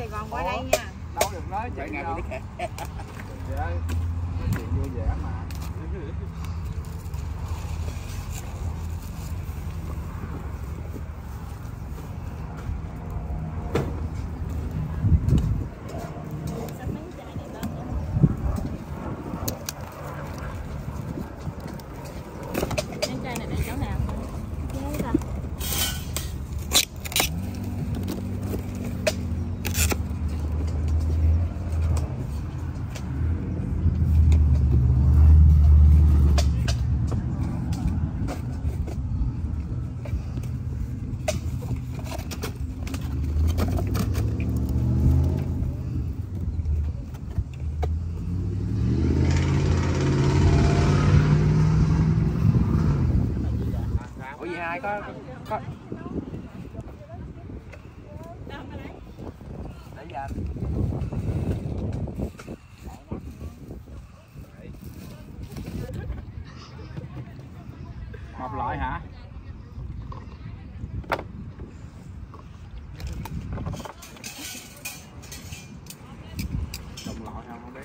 Sài Gòn qua đây nha. Đâu được nói chuyện đâu. Chuyện vui vẻ mà. Một loại hả? Đồng loại hả con bé?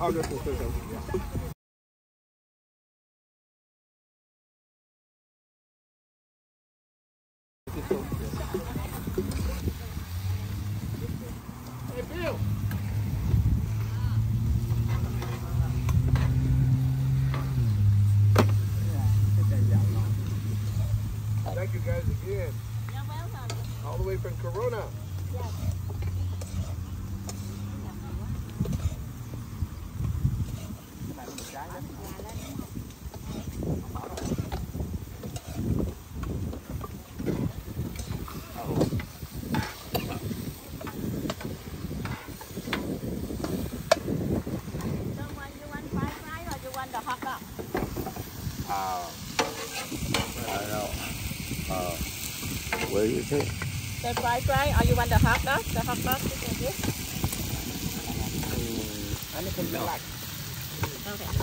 I'll just go through them. The fried rice, or you want the hot dog? The hot dog you can get. Anything you like. Okay.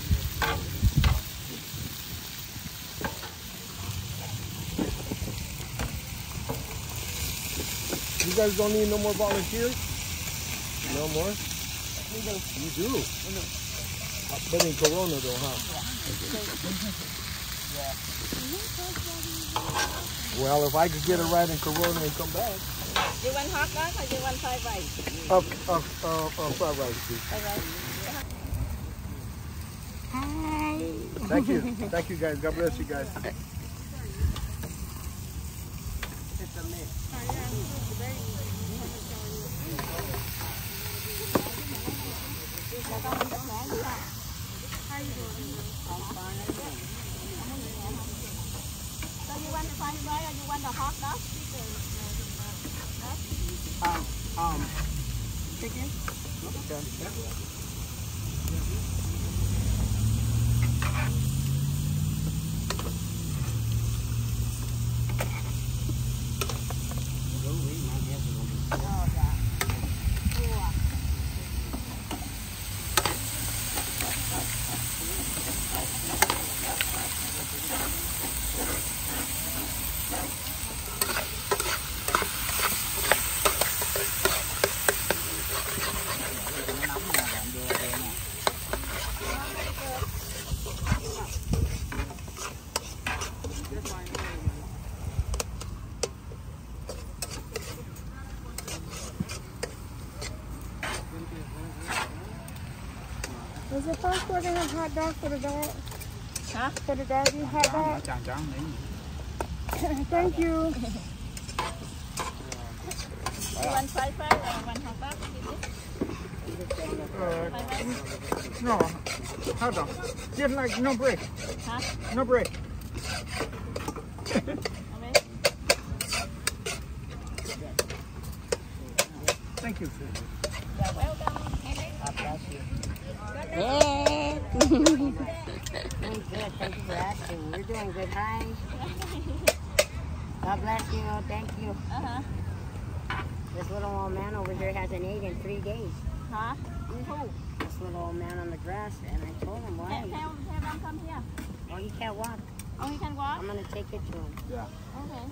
You guys don't need no more volunteers? No more? You do. But in Corona though, huh? Yeah. Well, if I could get a ride in Corona and come back. You want hot dogs or you want fried rice? Fried rice, please. Fried rice. Yeah. Hi. Thank you. Thank you guys. God bless you guys. It's a mix. How you doing? I'm fine. So you want the fried rice or you want the hot dog? Chicken? Okay. Is it first order a hot dog for the dog? Huh? For the doggy hot dog? Thank you. You want fried rice or you want hot dog? No, hot dog. Just like no bread. Huh? No bread. Thank you. You're welcome. God bless you. Yeah. Doing good. Thank you for asking. We're doing good. Hi. God bless you. Thank you. This little old man over here hasn't eaten in 3 days. Huh? This little old man on the grass, and I told him why. Hey, come here. Oh, he can't walk. Oh, he can't walk. I'm gonna take it to him. Yeah. Okay.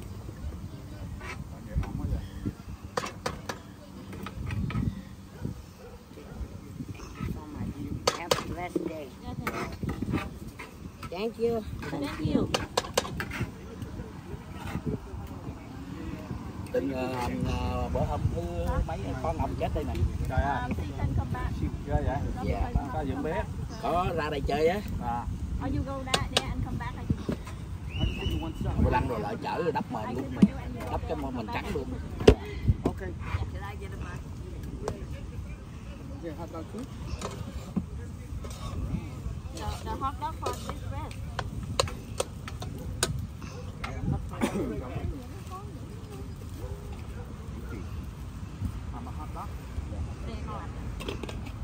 Day. Thank you. Thank you. Tình bữa hôm thứ mấy con Ngọc chết đây nè. Trời ơi. Chơi vậy? Dạ. Có dưỡng bé. Có ra đây chơi á. À. Bữa lăn rồi lại chở rồi đắp mền luôn, đắp cho mình trắng luôn. Ok. The hot dog for this bread. I'm a hot dog. Yeah.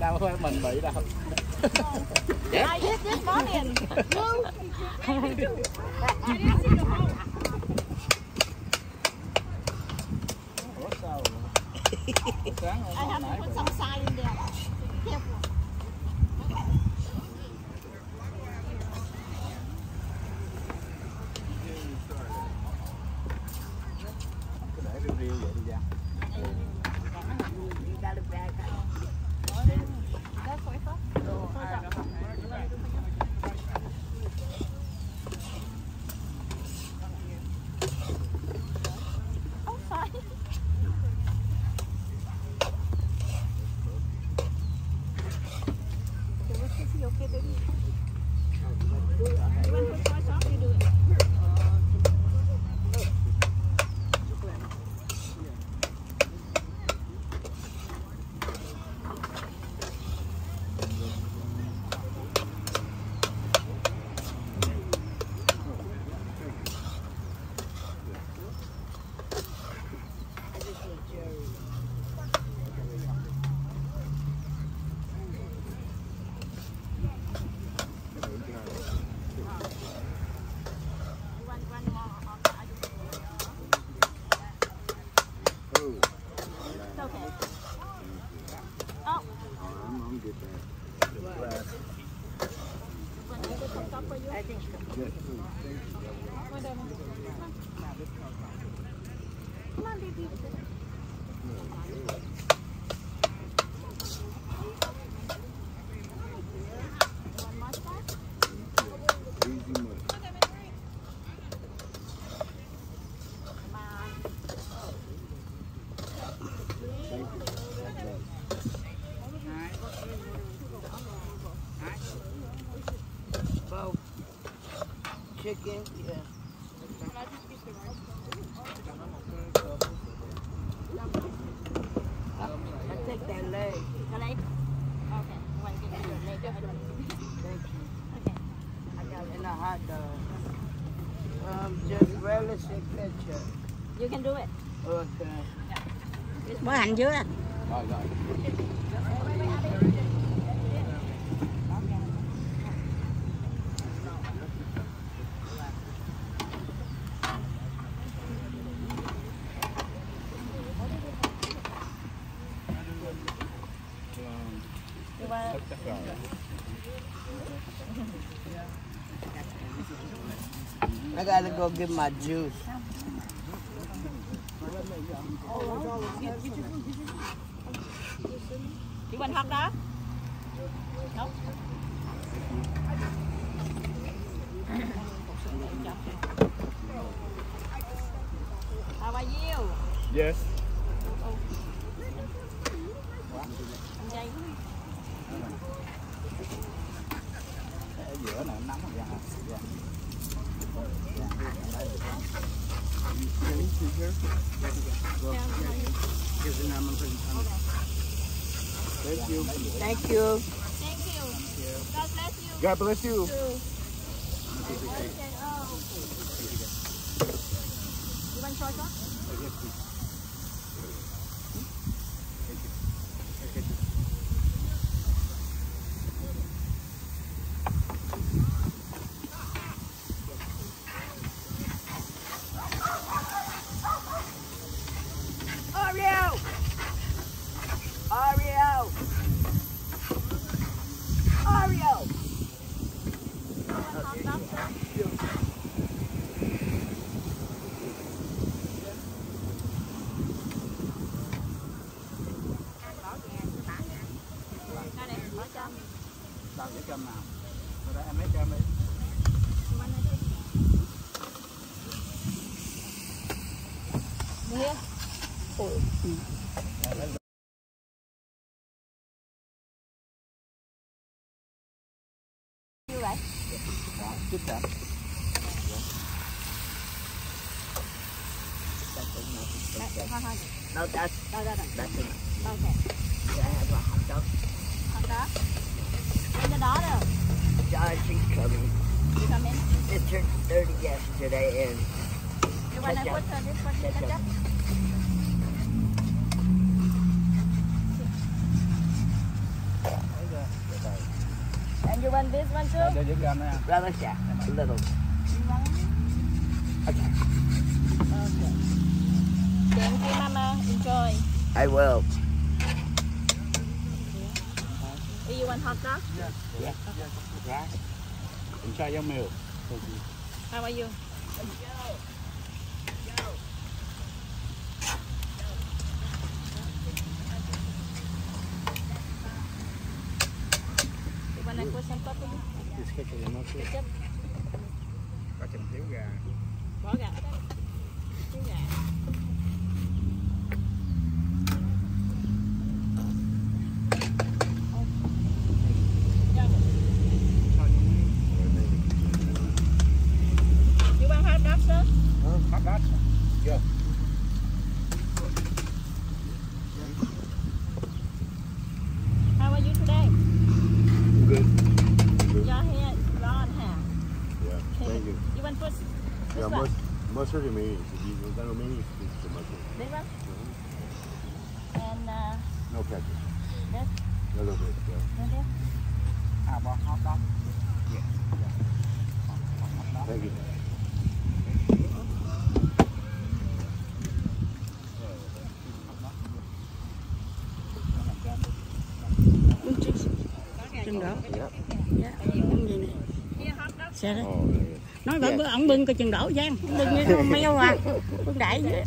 Đau thôi, mình bị đau. I did this morning. I have to put some side in there. Careful. Oh, Chicken, yeah. I take that leg. The leg? Okay. Well, get that leg. Thank you. Okay. I got in a hot dog. Just relishing picture. You can do it. Okay. Yeah. Mới hành chưa? Rồi rồi. I gotta go get my juice. You want hot dog? No. How are you? Yes. Thank you. Thank you. Thank you. God bless you. God bless you. You want chocolate? Yes, please. Thank you. Thank you. Get that. No, that's it. Okay. Yeah, I have a hot dog. Hot dog? Where's the daughter? She's coming. She's coming? It turned 30 yesterday and... You want to put her this one in the ketchup? You want this one too? Rather, yeah, a little. Okay. Okay. Thank you, Mama. Enjoy. I will. Do you want hot dog? Yes. Yes. Yes. Enjoy your meal. Thank you. How are you? Có chừng thiếu gà. Bỏ gà. Thiếu gà. You want hot dog, sir? Hot dog. Yeah. How are you today? I'm good. You want first? Yeah, mustard and mayonnaise. If you want that mayonnaise, please put mustard. This one? And no ketchup. This? A little bit, yeah. This? I want hot dog. Yeah. Thank you. Trên đó. Dạ. Dạ. Xe đấy. nói bữa bữa ông bưng coi chừng đổ giang, ông bưng như meo à, bưng đại vậy.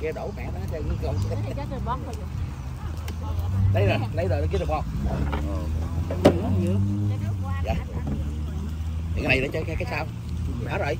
Kia đổ mẹ nó chơi cái cục. Lấy rồi nó kia được không? Dạ. Cái này nó chơi cái sao? Đó rồi.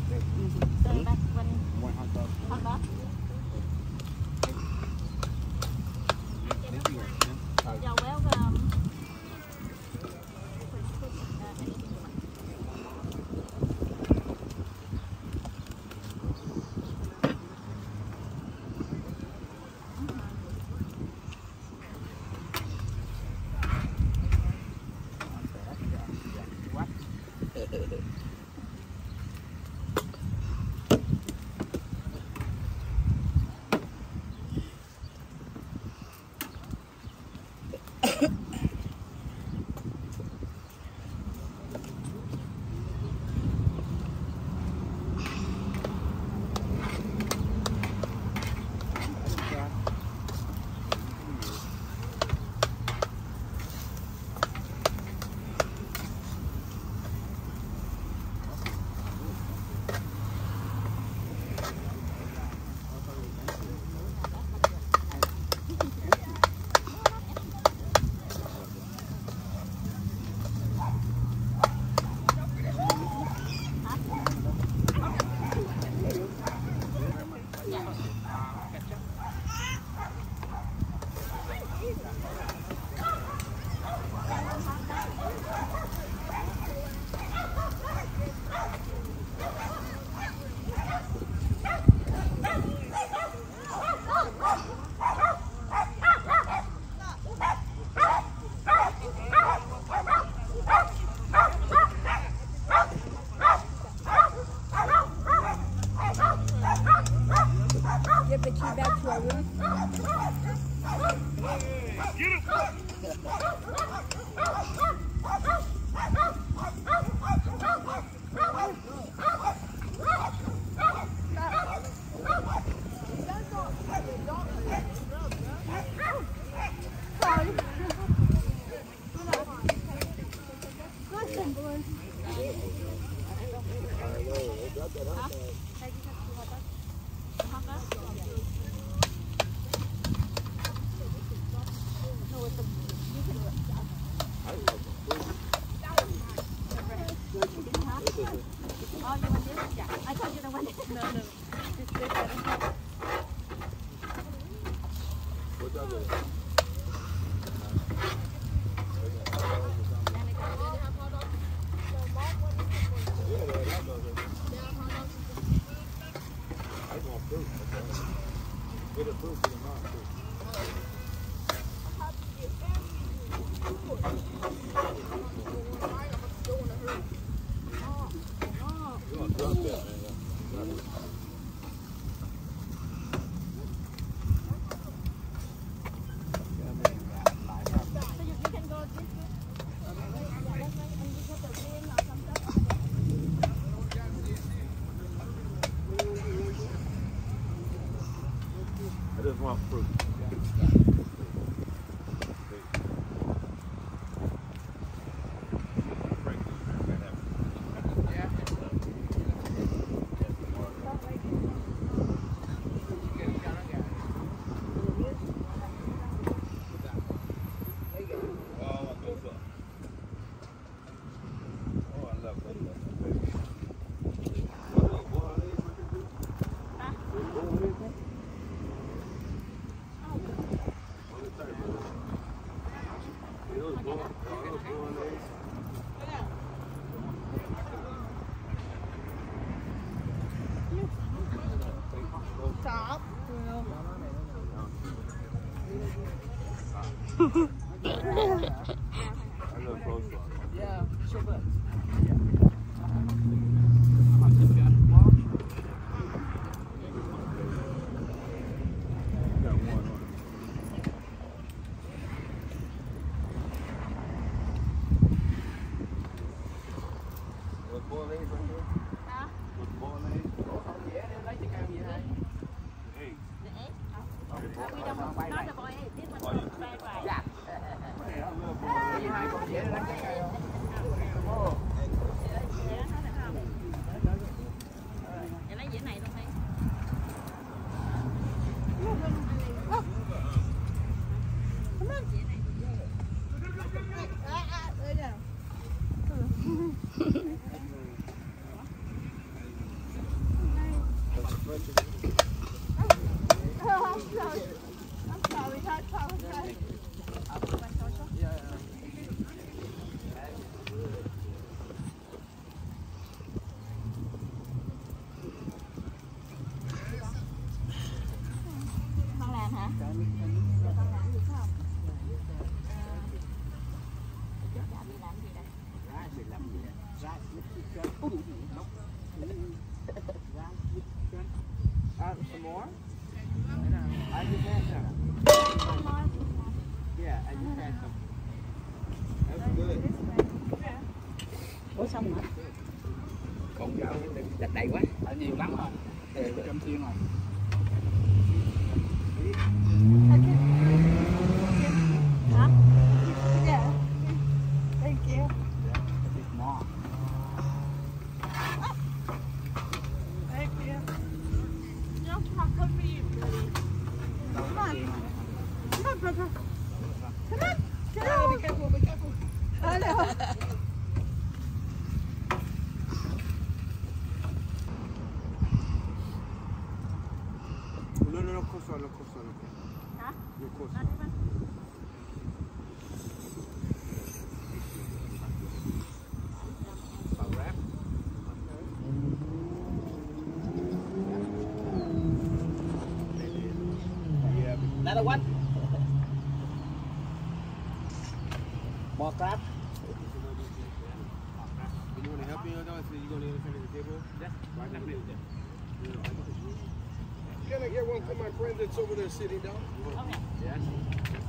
It's over there sitting down. Okay. Yes.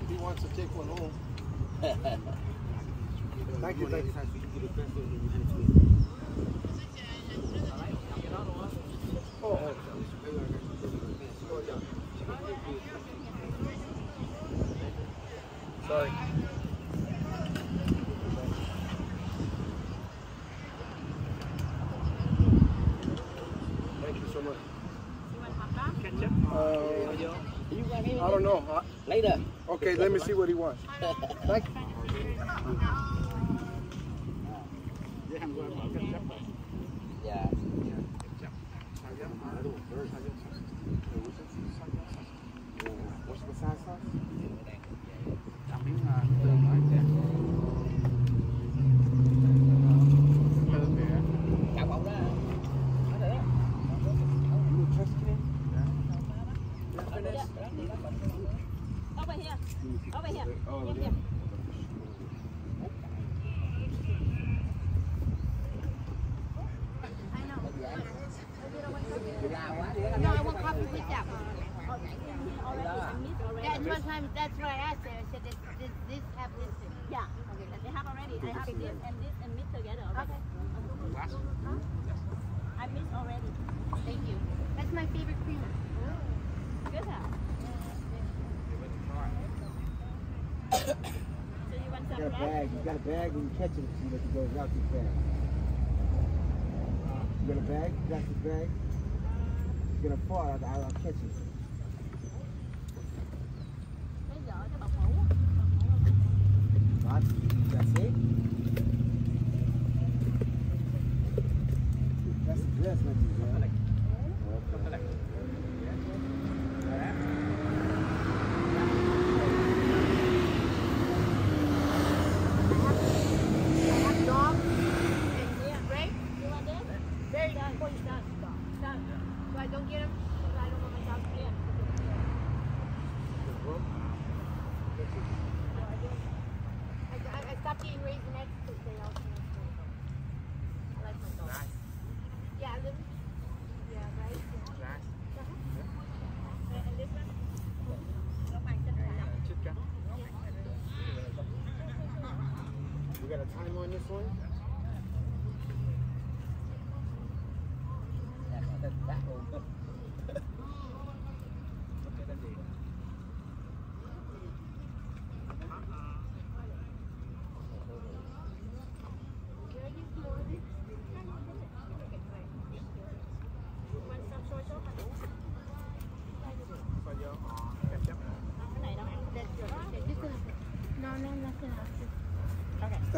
He wants to take one home. Thank you. Thank you. Oh. Sorry. Thank you so much. I don't know. Later. Okay, let me see what he wants. Thank you. Yeah. What's the size sauce? Bag and catch it if it goes out too fast. You got a bag? You got your bag? You got a fart, I'll catch it. That's it? That's the dress, my dude.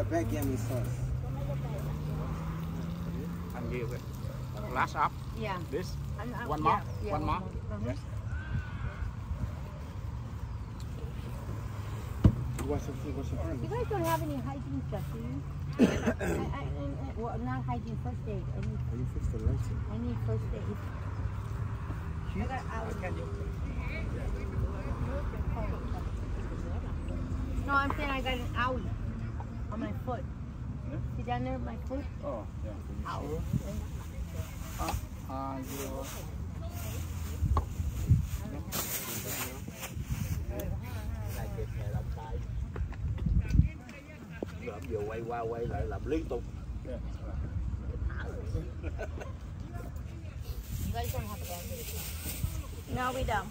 Back in sauce. I'm here with last up. Yeah. This? One more? Yeah, one more? Yes. What's the problem? You guys don't have any hygiene stuff, do you? Well, not hygiene, first aid. I need first aid. I got allergies. No, I'm saying I got an owie on my foot. See down there, my foot? Oh, yeah. Ow. Làm vừa quay qua quay lại làm liên tục. No, we don't.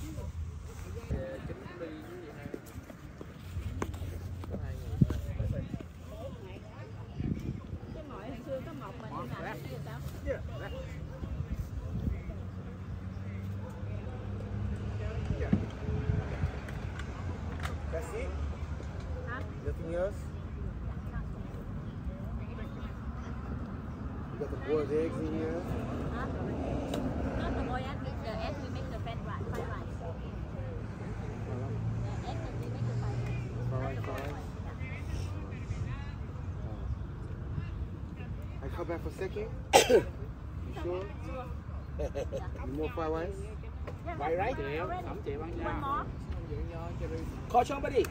That's it? Huh? Nothing else? You got the boiled eggs in here? Huh? Not the boiled eggs, the eggs we make the fried rice. The eggs we make the fried rice. I come back for a second? You sure? You more fried rice? Fried rice? One more? Call somebody.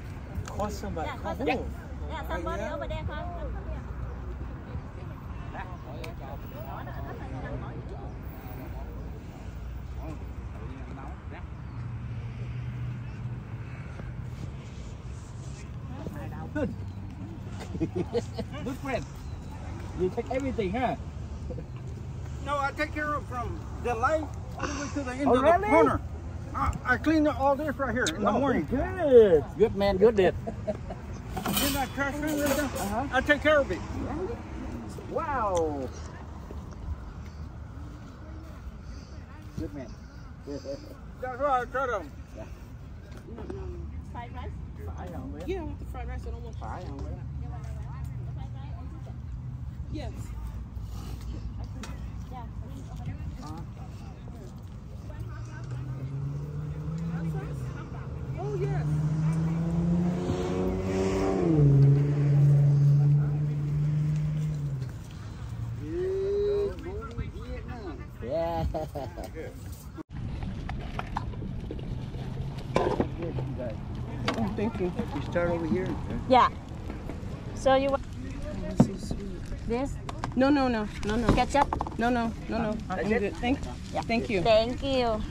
Call somebody. Yeah, call somebody. Yeah, somebody over there. Call somebody. Good. Good friend. You take everything, huh? No, I take care of from the light all the way to the end of the corner. I cleaned all this right here in the morning. Good. Good man, good did. Then I trash it right now. I take care of it. Wow. Good man. That's why I try to. Yeah. Fried rice? Yeah, I want the fried rice. I don't want the fried rice. Yes. Oh, yes. Yeah. Good. Oh, thank you. You start over here. Yeah. So you want this? No. Ketchup? No. I'm good. Thank you. Thank you.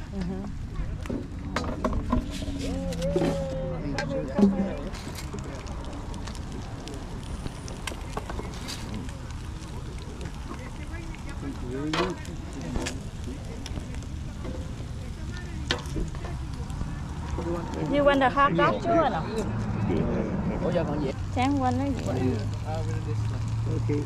You want the hot dog too or no? Sáng quên đấy. Okay.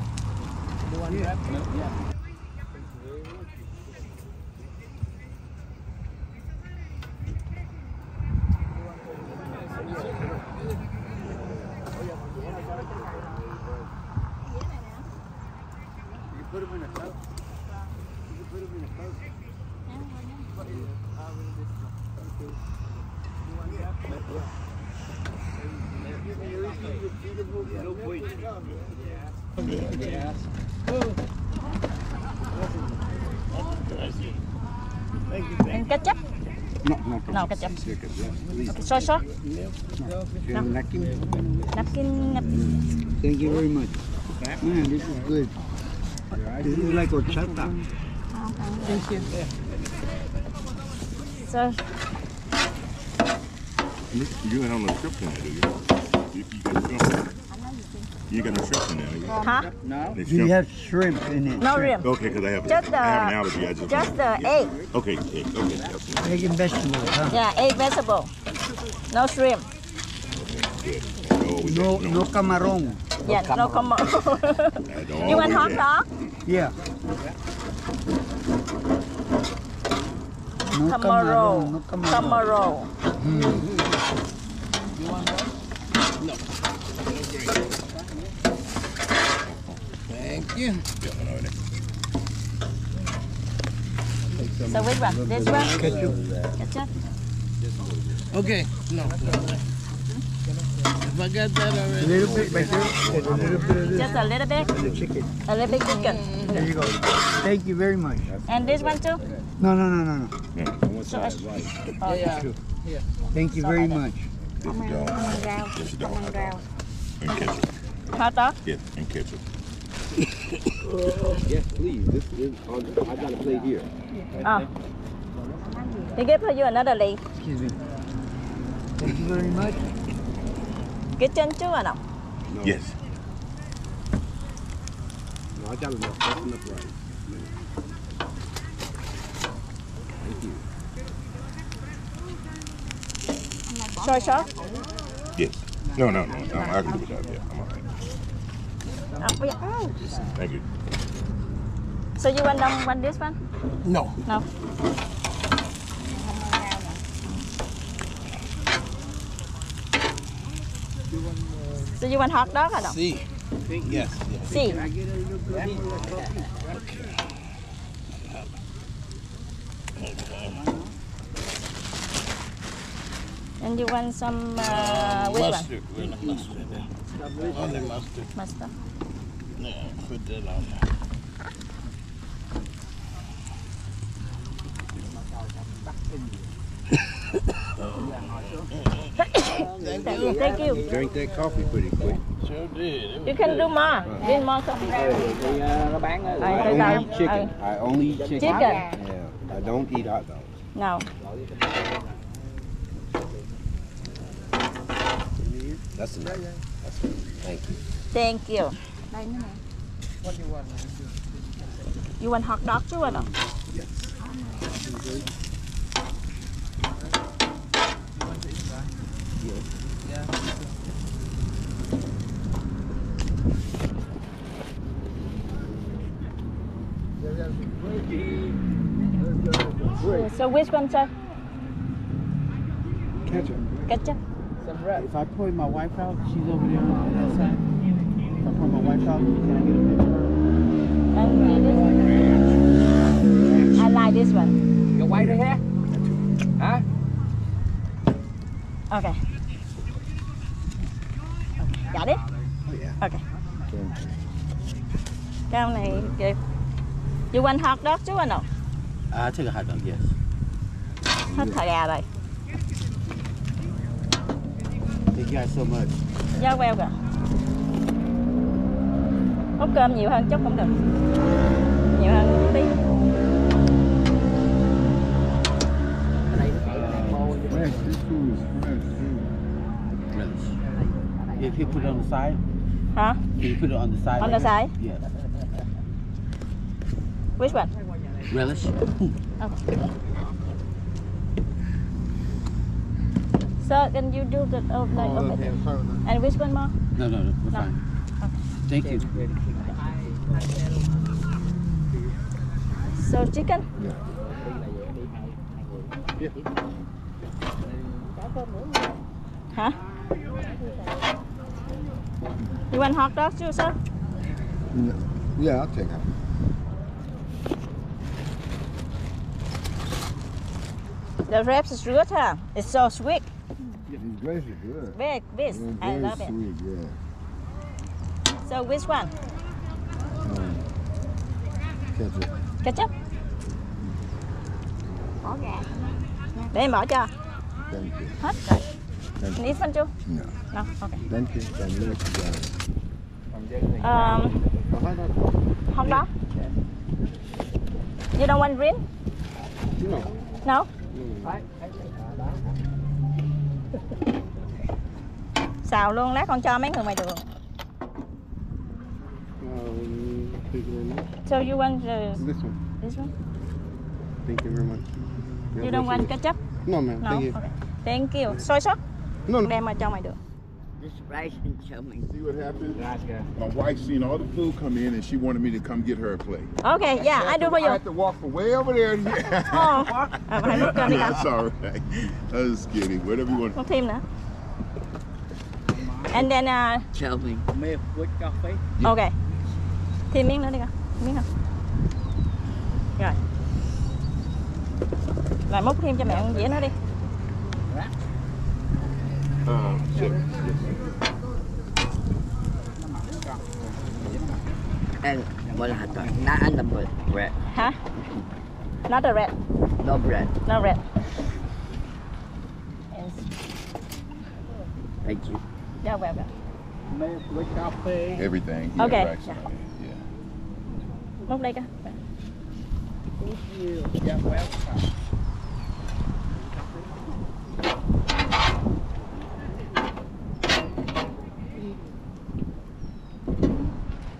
And ketchup? No ketchup. Okay, soy sauce? No. Napkin. Thank you very much. Man, this is good. This is like horchata. Thank you. So. You don't know shrimp now, do you? You got no shrimp in there, do you? Huh? No. You have shrimp in it. No shrimp. Okay, because I have an allergy. Just the egg. Okay, egg. Okay. Egg and vegetable, huh? Yeah, egg vegetable. No shrimp. Okay, good. No camarón. Yeah, no camarón. You want hot dog? Yeah. No camarón. No camarón. You want one? No. Thank you. So which one? This one? Ketchup. Ketchup? Okay. No. If I got that already. A little bit bacon. A little bit of this. Just a little bit? And the chicken. A little bit chicken. There you go. Thank you very much. And this one too? No, no, no, no, no. So oh, yeah. Yeah. Thank you very much. This is dog. And ketchup. Hot dog? Yeah, and ketchup. Yes, please. This is on the, I got a plate here. Right there. They gave you another plate. Excuse me. Thank you very much. Kitchen too or no? No. Yes. No, I got enough. That's enough rice. Thank you. Soy sauce? Yes. No, no, no. I can do without that. I'm all right. Oh, yeah. Oh. Thank you. So you want this one? No. No. So you want hot dog or no? See. Si. Yes. See. Si. And you want some mustard. Mustard. Only mustard. Mustard. No, put that on there. Thank you. Drink that coffee pretty quick. Sure did. You can do more. Drink more coffee. I only eat chicken. I only eat chicken. Yeah. I don't eat hot dogs. No. That's enough. That's enough. Thank you. Thank you. What do you want? You want hot dog too or no? Yes. So which one, sir? Ketchup. Ketchup? Some wrap. If I point my wife out, she's over there on that side. From my wife out, can I get a picture? I like this one. Your white hair? Huh? Okay. Got it? Oh yeah. Okay. Down này. You want hot dog too or no? I take a hot dog, yes. Hết thời gà rồi. Thank you guys so much. You're welcome. Hút cơm nhiều hơn chút cũng được. Nhiều hơn tí. If you put it on the side. Huh? If you put it on the side. On the side? Yeah. Which one? Relish. Okay. So can you do the okay. And which one more? No, no, no. We're fine. Okay. Thank you. So chicken? Yeah. Huh? You want hot dogs too, sir? No. Yeah, I'll take it. The wraps is good, huh? It's so sweet. These grapes are good. Very crisp. I love sweet, it. Yeah. So which one? Ketchup. Ketchup? Bỏ gà. Để em bỏ cho. Hết rồi. Need some too? No. No? Okay. Thank you. Hot dog? You don't want green? No. No? Xào luôn, lát con cho mấy người ngoài đường. So you want this one? This one? Thank you very much. You don't want ketchup? No ma'am, no? Thank you. Okay. Thank you. Soy sauce? No, no. Đem mà cho ngoài đường. This rice and chili. See what happened? My wife seen all the food come in and she wanted me to come get her a plate. Okay, yeah, I do for you. I have to walk from way over there. Oh, that's all right. I was kidding. Whatever you want. Một thêm nữa. And then chili. Okay. Thêm miếng nữa đi con. Miếng không? Rồi. Lại múc thêm cho mẹ con dĩa nó đi. Red. Huh? Not a red. No bread. No red. Yes. Thank you. Yeah, welcome. Everything. Here, okay. Yeah. Move later. Thank you. Yeah, welcome.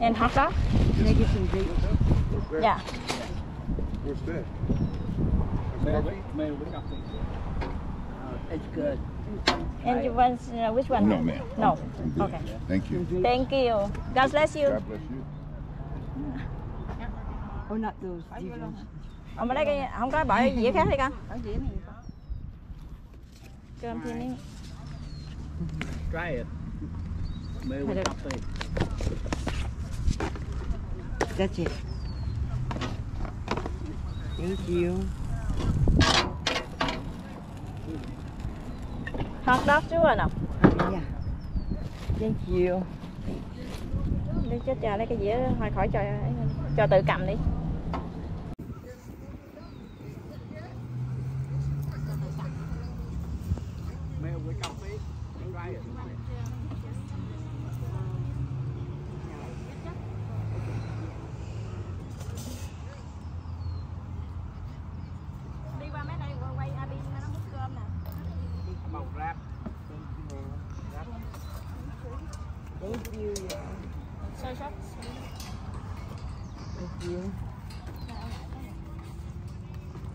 And hot dog? Yeah. What's that? It's good. And you want which one? No, ma'am. No. Okay. Thank you. Thank you. God bless you. God bless you. Or not those. Ông ở đây cái không có bỏ dĩa khác đi con. Cơm thêm miếng. Try it. That's it. Thank you. Hot dog chứ à nào? Yeah. Thank you. Đi chết trà lấy cái dĩa hoài khỏi cho tự cầm đi.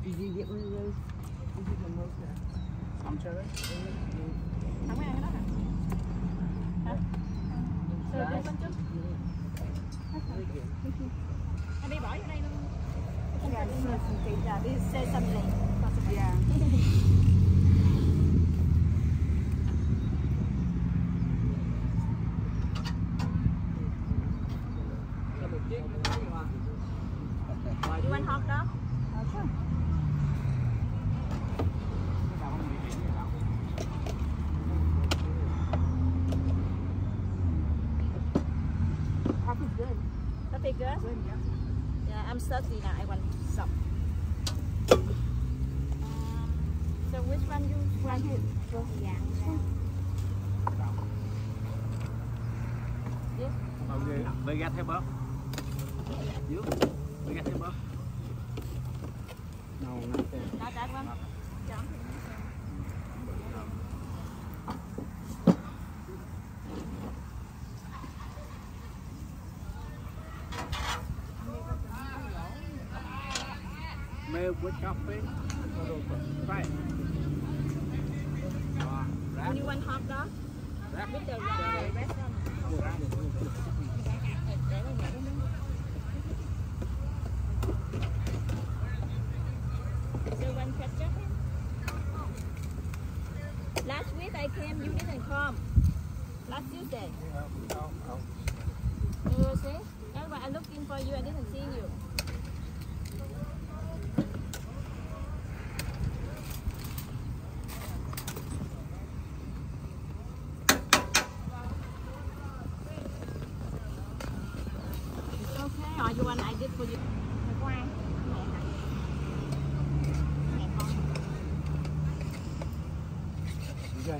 Did you get one of those? This is the most. I'm trying it. I'm going to have another. So this one too? Anh đi bỏ vô đây luôn. Yeah, this is some things. Yeah, this is something. Yeah. You want hot dog? Sure. Good? Yeah, I'm thirsty now. I want some. So which one you want? Yeah. This? Okay. We got him up. You? We got him up. No, not that. Not that one? Yeah. With coffee, right? You want hot dog? With the rest of so one ketchup? Last week I came, you didn't come. Last Tuesday. You will see? That's why I'm looking for you, I didn't see you. Giờ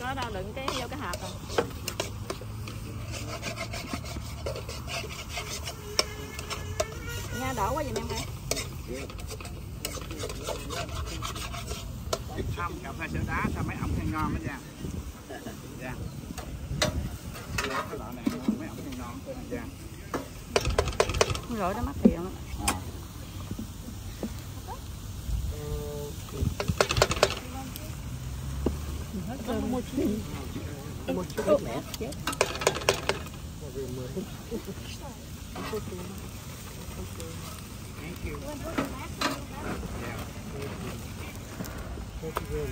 Có đâu đựng cái vô cái hộp rồi. Nha đỏ quá vậy em ơi. Không, cà phê sữa đá sao mấy ổng hay ngon đó nha. Dạ. Cái loại này mấy ổng hay ngon đó nha. Không rồi đó mắc tiền lắm. Một chút mẹ chết. Thank you. Okay.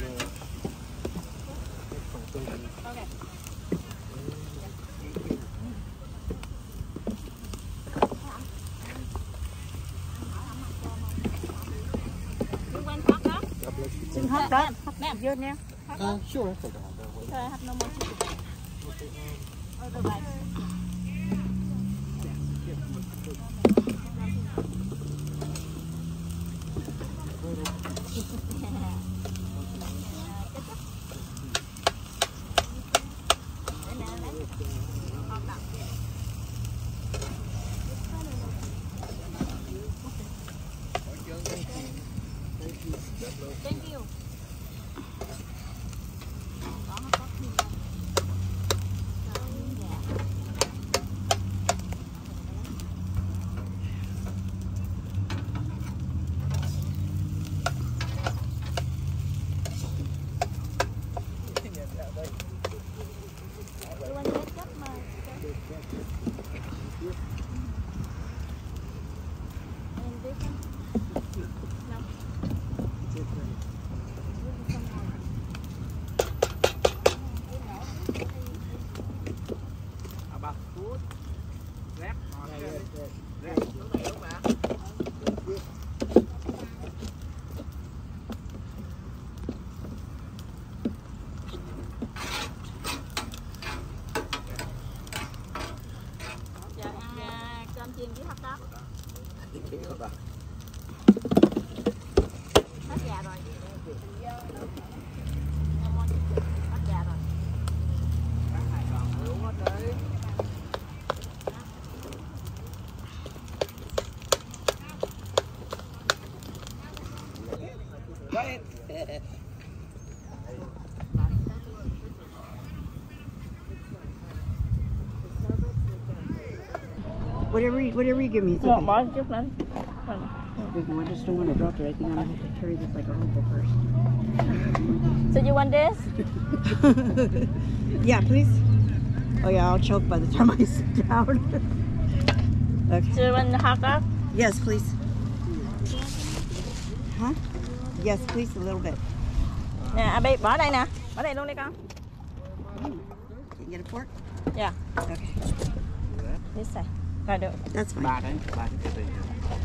Xin hấp đó, hấp nè, vô nha. Sure. Trời, hấp nó mong chút. Whatever you give me. No, mine, just none. I just don't want to drop it. I think I'm gonna have to carry this like a hobo first. So you want this? Yeah, please. Oh yeah, I'll choke by the time I sit down. Okay. So you want the hot dog? Yes, please. Huh? Yes, please, a little bit. Nè, à, babe, bỏ đây nè, bỏ đây luôn đi con. Can you get a fork? Yeah. Okay. This side. That's fine.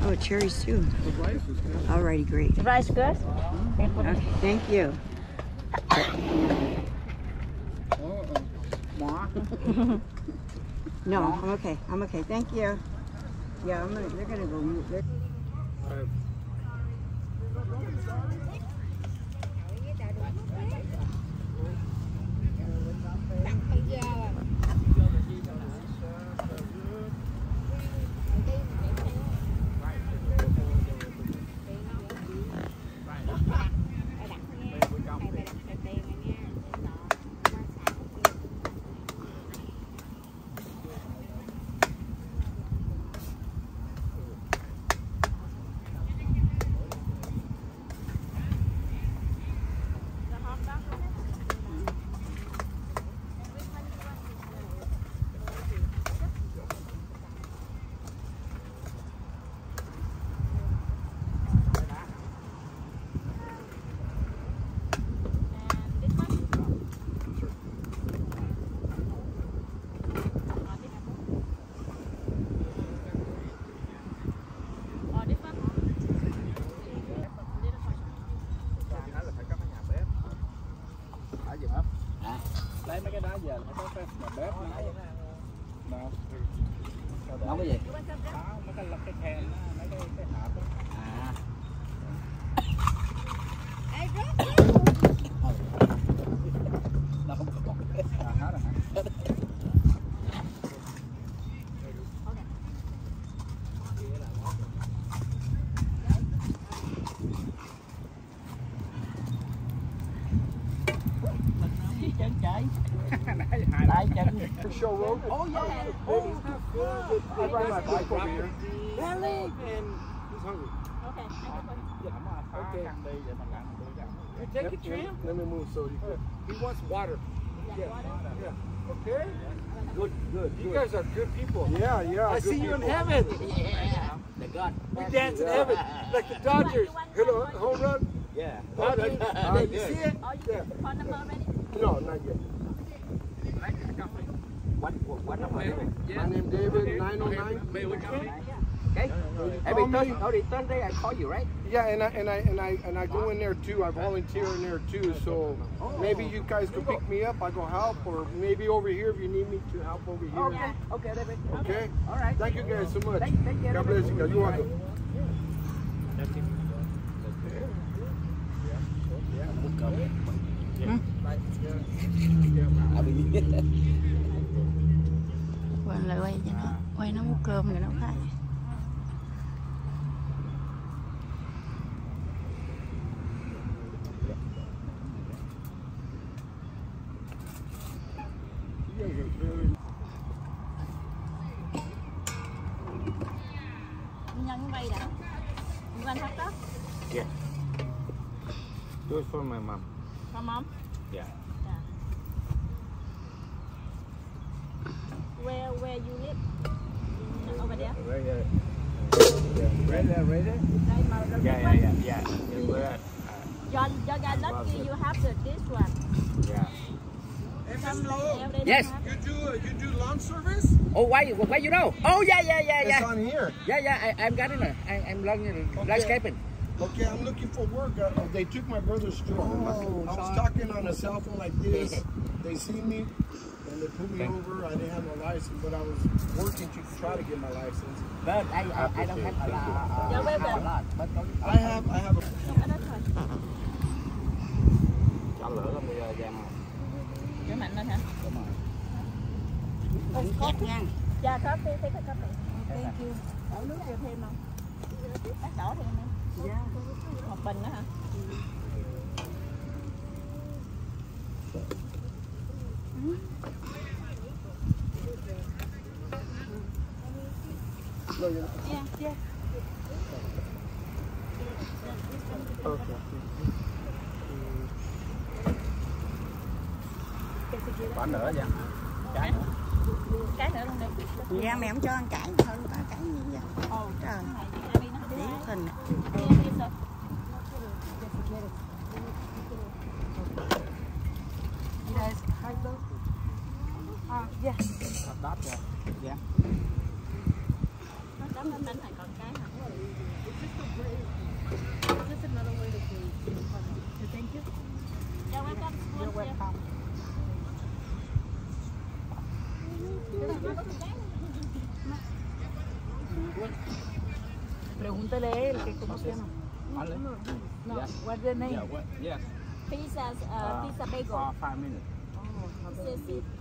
Oh, cherries too. Alrighty, great. The rice good? Okay, thank you. No, I'm okay. I'm okay. Thank you. Yeah, they're gonna go move. Show road. Oh yeah. Oh, good. I ride my bike over here. Belly. And he's hungry. Okay. Okay. You take a tram? Let me move so he wants water. Yes. Okay? Good, good. You guys are good people. Yeah, yeah. I see you in heaven. Yeah. The God. We dance in heaven. Like the Dodgers. Hello, home run? Yeah. Did you see it? Are you in Panama already? No, not yet. What am I doing? My name is David, 909. Okay. Every Thursday I call you, right? Yeah, and I go in there too. I volunteer in there too. So maybe you guys can pick me up. I go help, or maybe over here if you need me to help over here. Okay. Okay, David. Okay. All right. Thank you guys so much. Thank you. God bless you guys. You're welcome. Quên lại quay nó mua cơm rồi nó khai. Yeah. Do it for my mom. My mom? Yeah. Yeah. Where you live? Over there? Right there. Right there, right there? Yeah, yeah, yeah. Yeah. Your guy lucky you have this one. Yeah. Yes. You do lawn service? Oh, why you know? Oh, yeah. It's on here. Yeah. I'm got it. I'm landscaping. Okay, I'm looking for work. They took my brother's job. Oh, I was talking on a cell phone like this. They see me and they put me over. I didn't have my license, but I was working to try to get my license. But I don't have a lot. I have a. Cái mạnh lên hả? Không có nha. Dạ có phê thấy có phê. Thank you. Đổ nước vô thêm không? Bác đổ thêm không? Dạ. Một bình nữa hả? Dạ. Okay. Bỏ nữa vậy. Cái nữa luôn đi. Dạ mẹ không cho ăn cải thôi, ăn cải gì vậy? Ồ trời. Đi thình. Dạ. Đáp rồi. Dạ. Nó đáp bánh này còn cái hả? Pregúntale a él que cómo se llama. ¿Vale? No, yes. What's the name? Yeah, yes. Pizza's, pizza bagel. 5 minutes. Oh, sí,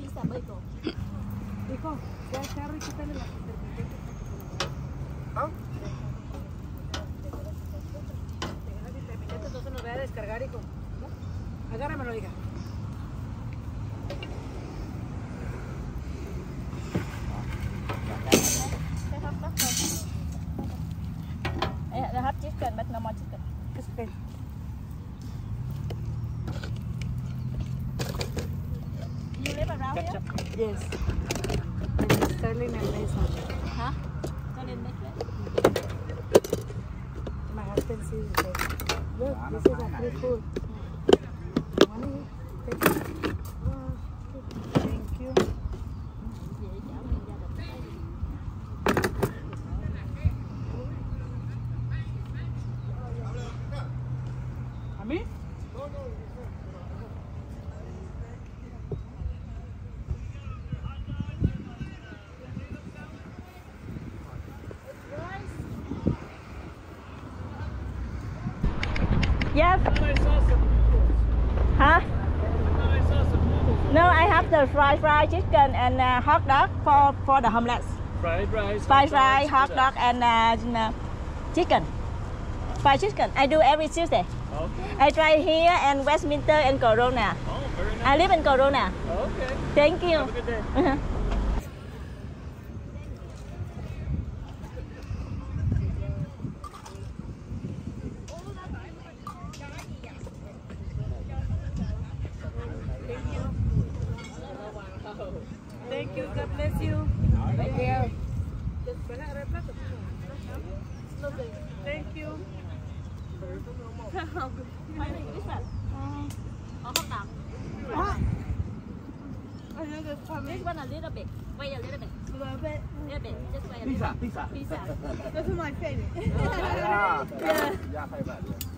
pizza bagel. Hijo, ve al carro y quítale la ¿Ah? Entonces nos voy a descargar, hijo. Agárramelo, hija. Yes. And Sterling and Mason. Huh? Sterling and Mason? My husband sees this. Look, this is a free food. Thank you. A mí? Yes. Huh? No, I have the fried chicken and hot dog for the homeless. Fried rice. Fried rice, hot dog, and chicken. Fried chicken. I do every Tuesday. Okay. I try here and Westminster and Corona. Oh, very nice. I live in Corona. Okay. Thank you. Have a good day. Just one a little bit. Wait a little bit. A little bit? A little bit. Just wait a little bit. Pizza. This is my favorite. Yeah. Yeah,